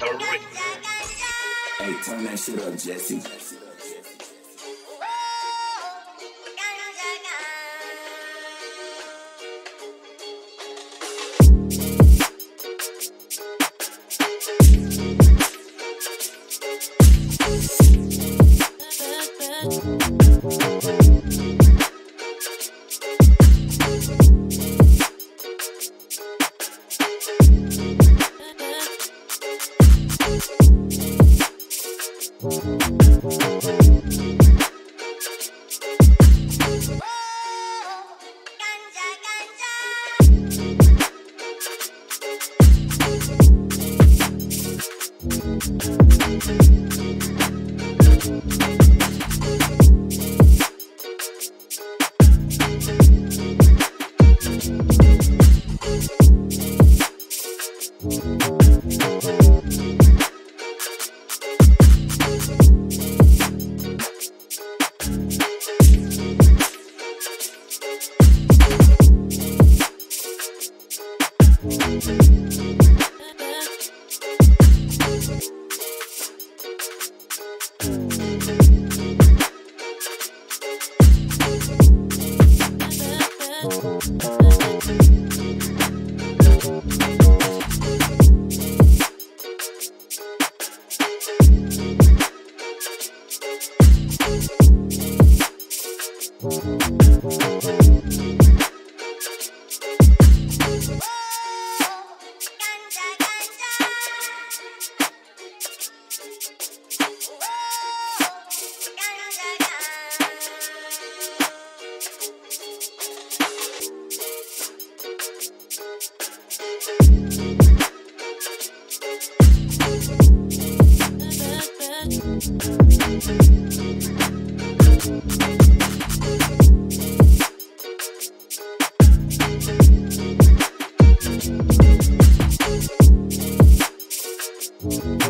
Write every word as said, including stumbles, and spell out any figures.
the rhythm. Hey, turn that shit up, Jesse.